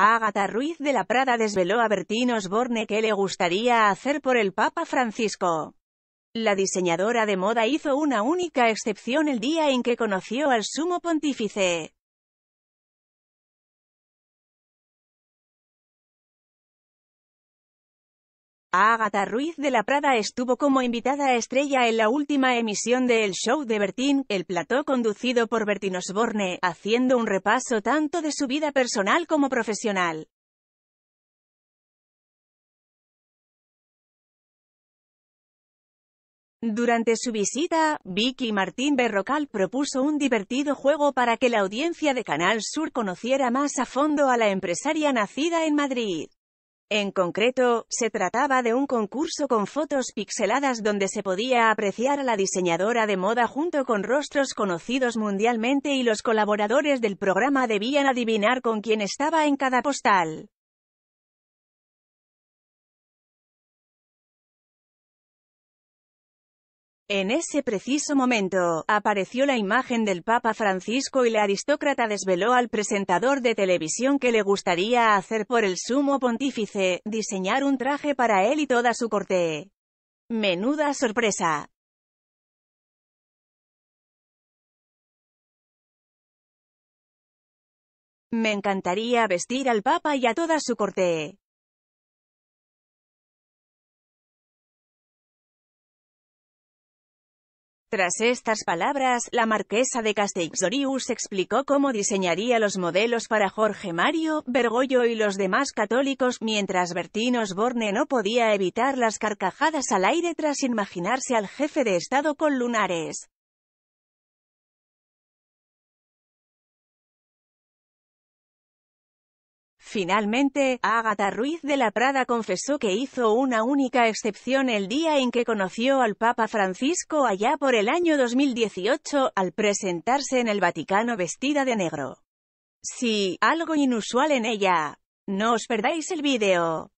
Ágatha Ruiz de la Prada desveló a Bertín Osborne qué le gustaría hacer por el Papa Francisco. La diseñadora de moda hizo una única excepción el día en que conoció al sumo pontífice. Ágatha Ruiz de la Prada estuvo como invitada estrella en la última emisión de El Show de Bertín, el plató conducido por Bertín Osborne, haciendo un repaso tanto de su vida personal como profesional. Durante su visita, Vicky Martín Berrocal propuso un divertido juego para que la audiencia de Canal Sur conociera más a fondo a la empresaria nacida en Madrid. En concreto, se trataba de un concurso con fotos pixeladas donde se podía apreciar a la diseñadora de moda junto con rostros conocidos mundialmente y los colaboradores del programa debían adivinar con quién estaba en cada postal. En ese preciso momento, apareció la imagen del Papa Francisco y la aristócrata desveló al presentador de televisión que le gustaría hacer por el sumo pontífice, diseñar un traje para él y toda su corte. ¡Menuda sorpresa! Me encantaría vestir al Papa y a toda su corte. Tras estas palabras, la marquesa de Castelldorius explicó cómo diseñaría los modelos para Jorge Mario Bergoglio y los demás católicos, mientras Bertín Osborne no podía evitar las carcajadas al aire tras imaginarse al jefe de Estado con lunares. Finalmente, Ágatha Ruiz de la Prada confesó que hizo una única excepción el día en que conoció al Papa Francisco allá por el año 2018, al presentarse en el Vaticano vestida de negro. Sí, algo inusual en ella. No os perdáis el vídeo.